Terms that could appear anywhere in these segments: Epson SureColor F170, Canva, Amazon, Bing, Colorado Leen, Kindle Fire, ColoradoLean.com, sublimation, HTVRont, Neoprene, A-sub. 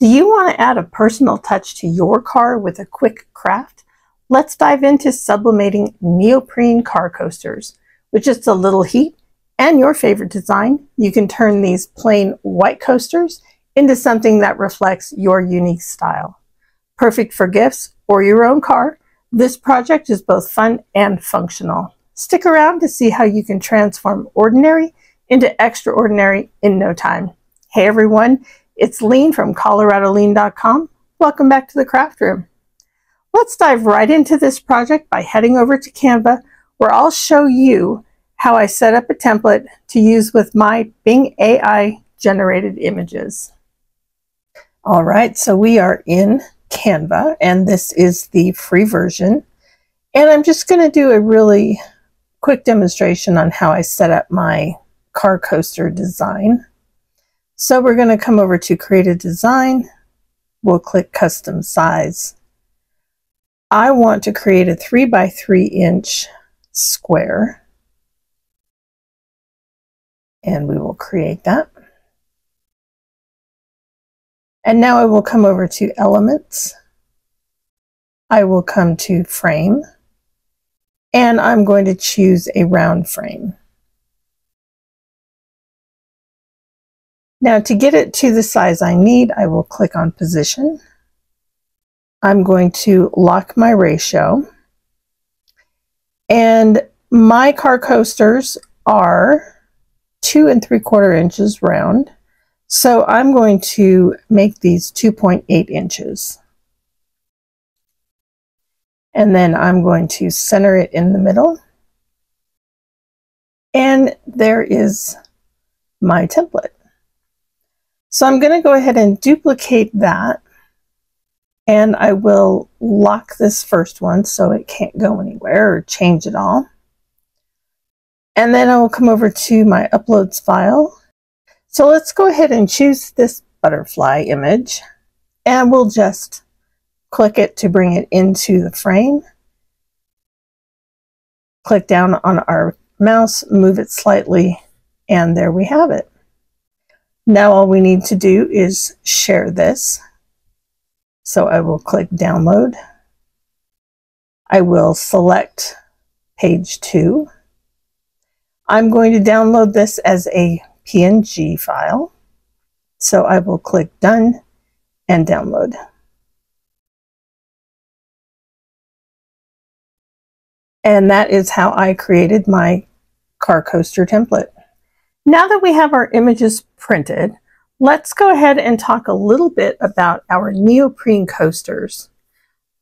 Do you want to add a personal touch to your car with a quick craft? Let's dive into sublimating neoprene car coasters. With just a little heat and your favorite design, you can turn these plain white coasters into something that reflects your unique style. Perfect for gifts or your own car, this project is both fun and functional. Stick around to see how you can transform ordinary into extraordinary in no time. Hey everyone! It's Lean from ColoradoLean.com. Welcome back to the craft room. Let's dive right into this project by heading over to Canva, where I'll show you how I set up a template to use with my Bing AI generated images. All right, so we are in Canva, and this is the free version. And I'm just going to do a really quick demonstration on how I set up my car coaster design. So we're going to come over to create a design. We'll click custom size. I want to create a 3 by 3 inch square. And we will create that. And now I will come over to elements. I will come to frame. And I'm going to choose a round frame. Now to get it to the size I need, I will click on position. I'm going to lock my ratio. And my car coasters are 2 3/4 inches round. So I'm going to make these 2.8 inches. And then I'm going to center it in the middle. And there is my template. So I'm going to go ahead and duplicate that, and I will lock this first one so it can't go anywhere or change at all. And then I will come over to my uploads file. So let's go ahead and choose this butterfly image, and we'll just click it to bring it into the frame. Click down on our mouse, move it slightly, and there we have it. Now all we need to do is share this. So I will click download. I will select page 2. I'm going to download this as a PNG file. So I will click done and download. And that is how I created my car coaster template. Now that we have our images printed, let's go ahead and talk a little bit about our neoprene coasters.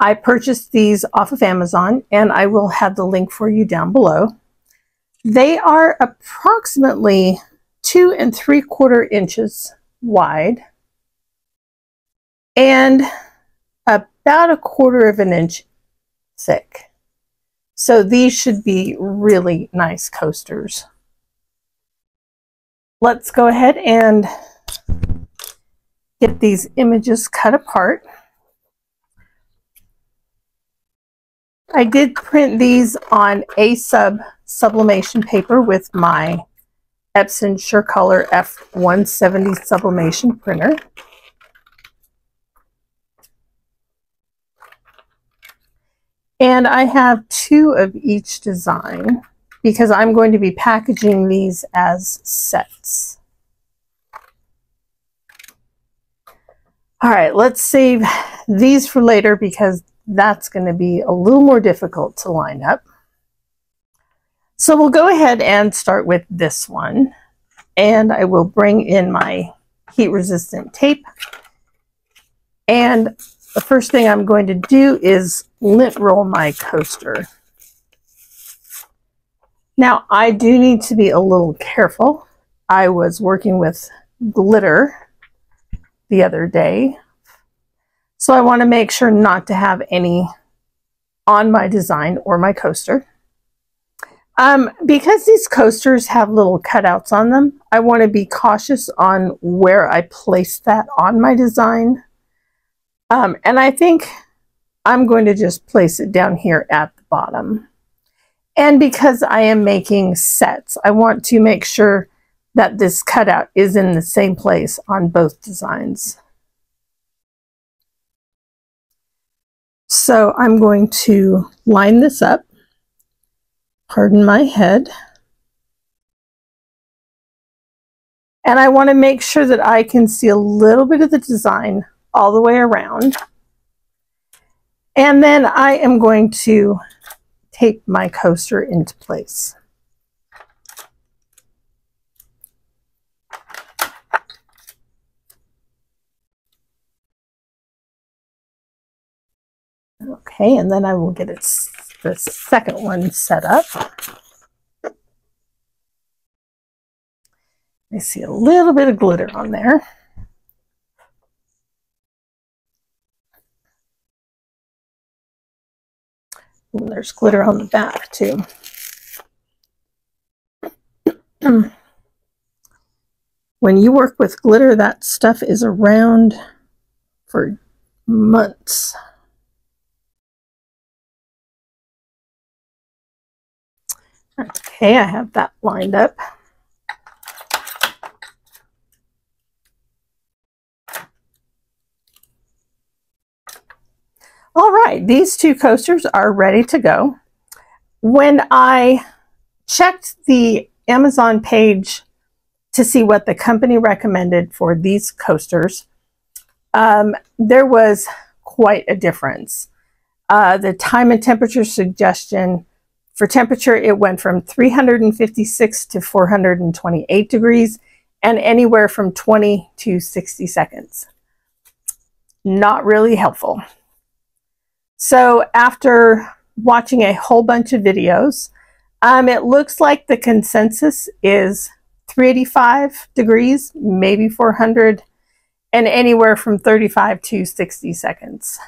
I purchased these off of Amazon, and I will have the link for you down below. They are approximately 2 3/4 inches wide and about 1/4 inch thick. So these should be really nice coasters. Let's go ahead and get these images cut apart. I did print these on A-sub sublimation paper with my Epson SureColor F170 sublimation printer. And I have 2 of each design, because I'm going to be packaging these as sets. All right, let's save these for later because that's going to be a little more difficult to line up. So we'll go ahead and start with this one. And I will bring in my heat-resistant tape. And the first thing I'm going to do is lint roll my coaster. Now, I do need to be a little careful. I was working with glitter the other day, so I want to make sure not to have any on my design or my coaster. Because these coasters have little cutouts on them, I want to be cautious on where I place that on my design. And I think I'm going to just place it down here at the bottom. And because I am making sets, I want to make sure that this cutout is in the same place on both designs. So I'm going to line this up. Pardon my head. And I want to make sure that I can see a little bit of the design all the way around. And then I am going to tape my coaster into place. Okay, and then I will get the second one set up. I see a little bit of glitter on there. And there's glitter on the back too. When you work with glitter, that stuff is around for months. Okay, I have that lined up. All right, these two coasters are ready to go. When I checked the Amazon page to see what the company recommended for these coasters, there was quite a difference. The time and temperature suggestion, for temperature, it went from 356 to 428 degrees and anywhere from 20 to 60 seconds. Not really helpful. So after watching a whole bunch of videos, it looks like the consensus is 385 degrees, maybe 400, and anywhere from 35 to 60 seconds.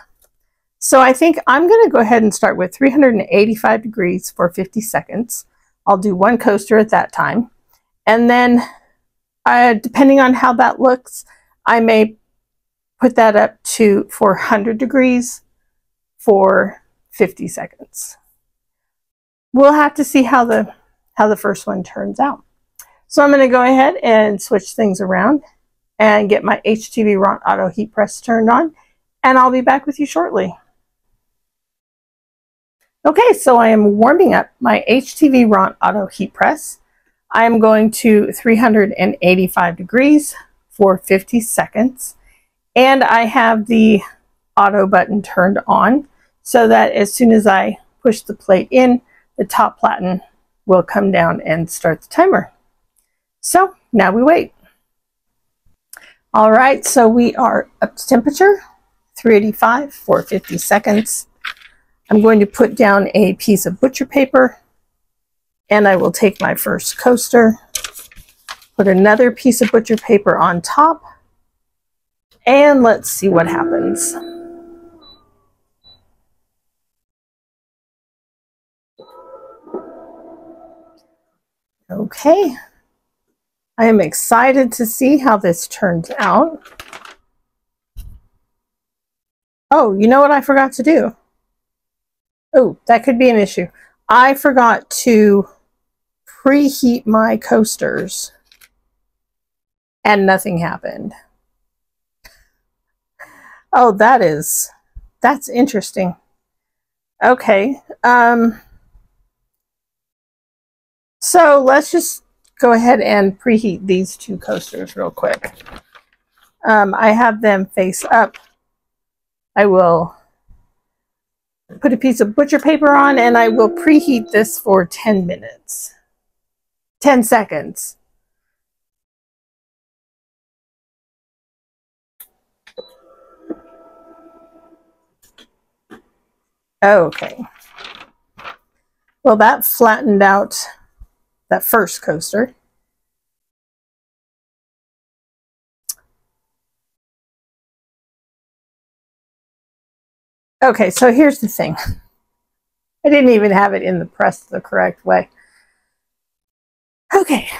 So I think I'm going to go ahead and start with 385 degrees for 50 seconds. I'll do one coaster at that time. And then depending on how that looks, I may put that up to 400 degrees for 50 seconds. We'll have to see how the first one turns out. So I'm going to go ahead and switch things around and get my HTVRont auto heat press turned on, and I'll be back with you shortly. Okay, so I am warming up my HTVRont auto heat press. I am going to 385 degrees for 50 seconds, and I have the auto button turned on, so that as soon as I push the plate in, the top platen will come down and start the timer. So now we wait. All right, so we are up to temperature, 385 for 50 seconds. I'm going to put down a piece of butcher paper, and I will take my first coaster, put another piece of butcher paper on top, and let's see what happens. Okay, I am excited to see how this turns out. Oh, you know what I forgot to do? Oh, that could be an issue. I forgot to preheat my coasters and nothing happened. Oh, that's interesting. Okay. So let's just go ahead and preheat these two coasters real quick. I have them face up. I will put a piece of butcher paper on, and I will preheat this for 10 minutes, 10 seconds. Okay. Well, that flattened out that first coaster. Okay, so here's the thing. I didn't even have it in the press the correct way. Okay,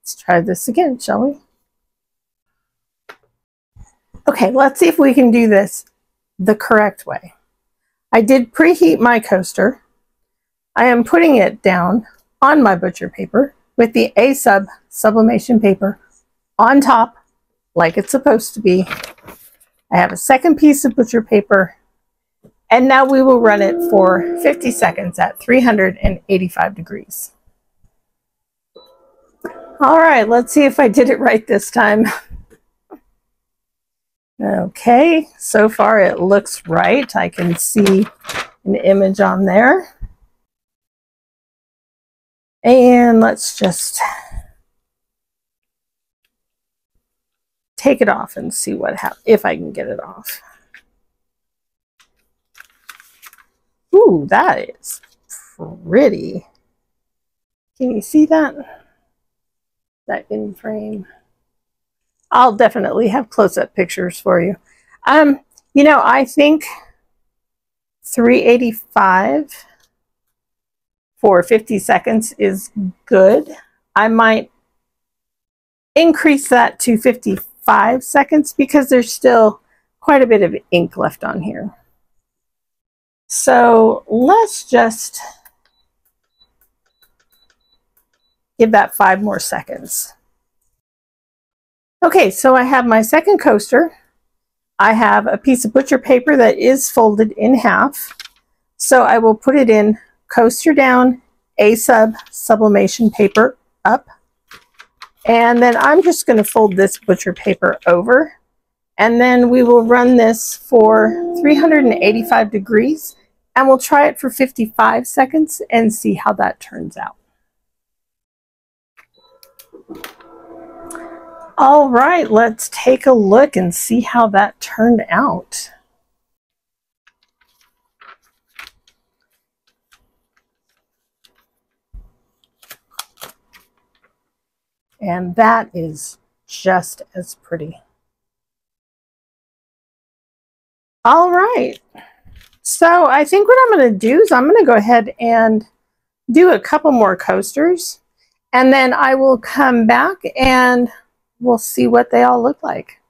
let's try this again, shall we? Okay, let's see if we can do this the correct way. I did preheat my coaster. I am putting it down on my butcher paper with the A-sub sublimation paper on top like it's supposed to be. I have a second piece of butcher paper, and now we will run it for 50 seconds at 385 degrees. All right, let's see if I did it right this time. Okay, so far it looks right. I can see an image on there. And let's just take it off and see what happens, if I can get it off. Ooh, that is pretty. Can you see that? That in frame. I'll definitely have close-up pictures for you. You know, I think 385 for 50 seconds is good. I might increase that to 55 seconds because there's still quite a bit of ink left on here. So let's just give that 5 more seconds. Okay, so I have my second coaster. I have a piece of butcher paper that is folded in half. So I will put it in coaster down, A-sub sublimation paper up. And then I'm just going to fold this butcher paper over. And then we will run this for 385 degrees. And we'll try it for 55 seconds and see how that turns out. All right, let's take a look and see how that turned out. And that is just as pretty. All right, so I think what I'm going to do is I'm going to go ahead and do a couple more coasters, and then I will come back and we'll see what they all look like.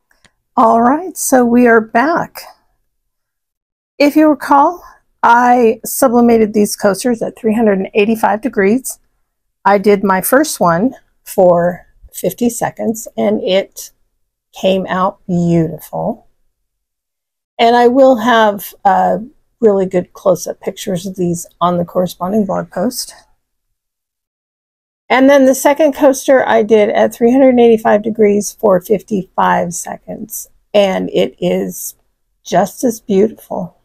All right, so we are back. If you recall, I sublimated these coasters at 385 degrees. I did my first one for 50 seconds and it came out beautiful. And I will have really good close-up pictures of these on the corresponding blog post. And then the second coaster I did at 385 degrees for 55 seconds. And it is just as beautiful.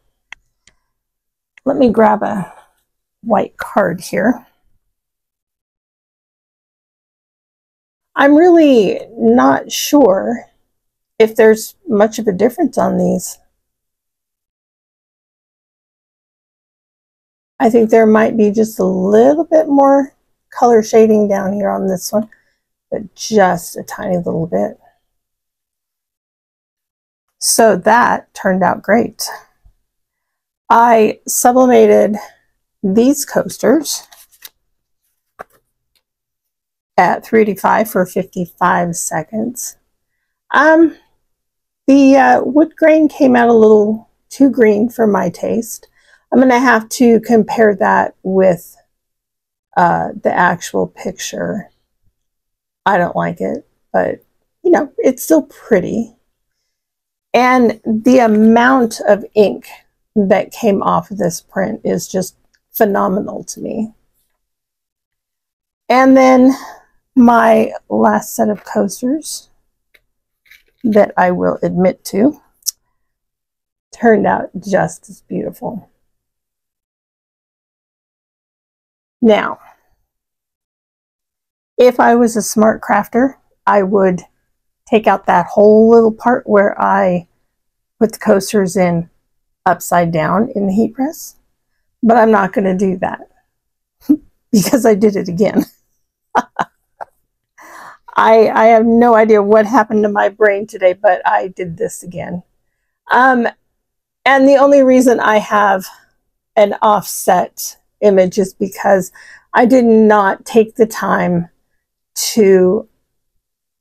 Let me grab a white card here. I'm really not sure if there's much of a difference on these. I think there might be just a little bit more color shading down here on this one, but just a tiny little bit. So that turned out great. I sublimated these coasters at 385 for 55 seconds. The wood grain came out a little too green for my taste. I'm going to have to compare that with the actual picture. I don't like it, but you know, it's still pretty. And the amount of ink that came off of this print is just phenomenal to me. And then my last set of coasters that I will admit to turned out just as beautiful. Now, if I was a smart crafter, I would take out that whole little part where I put the coasters in upside down in the heat press, but I'm not going to do that because I did it again. I have no idea what happened to my brain today, but I did this again. And the only reason I have an offset image is because I did not take the time to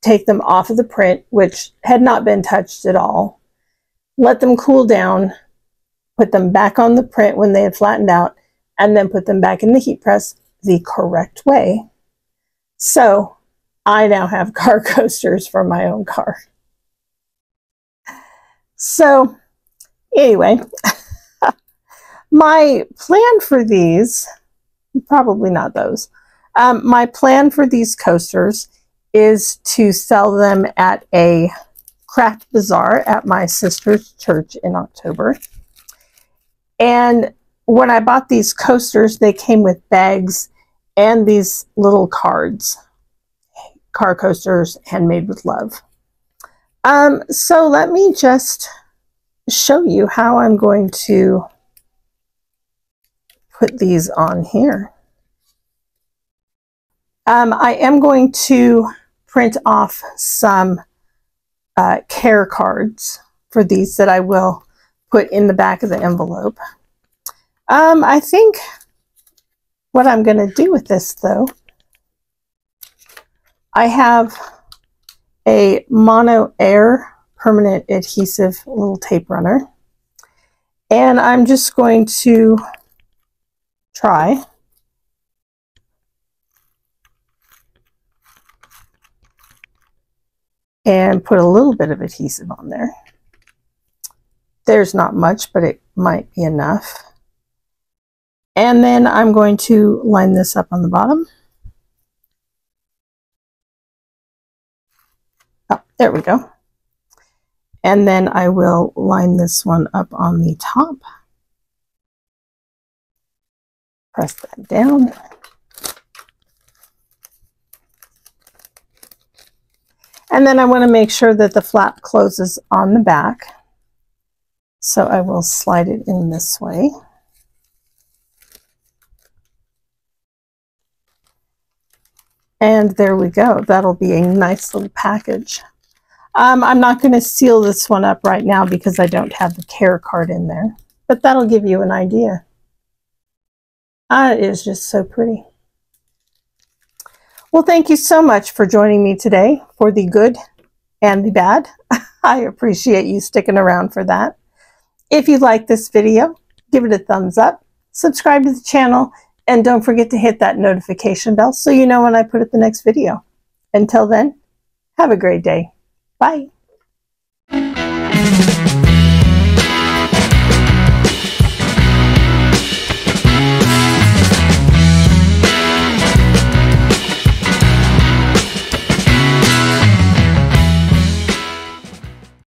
take them off of the print, which had not been touched at all, let them cool down, put them back on the print when they had flattened out, and then put them back in the heat press the correct way. So I now have car coasters for my own car. So anyway, my plan for these, probably not those, my plan for these coasters is to sell them at a craft bazaar at my sister's church in October. And when I bought these coasters, they came with bags and these little cards. Car coasters, handmade with love. So let me just show you how I'm going to put these on here. I am going to print off some care cards for these that I will put in the back of the envelope. I think what I'm going to do with this, though, I have a Mono Air permanent adhesive little tape runner, and I'm just going to try and put a little bit of adhesive on there. There's not much, but it might be enough. And then I'm going to line this up on the bottom. Oh, there we go. And then I will line this one up on the top. Press that down. And then I want to make sure that the flap closes on the back. So I will slide it in this way. And there we go. That'll be a nice little package. I'm not going to seal this one up right now because I don't have the care card in there, but that'll give you an idea. It is just so pretty. Well, thank you so much for joining me today for the good and the bad. I appreciate you sticking around for that. If you like this video, give it a thumbs up, subscribe to the channel, and don't forget to hit that notification bell so you know when I put up the next video. Until then, have a great day. Bye.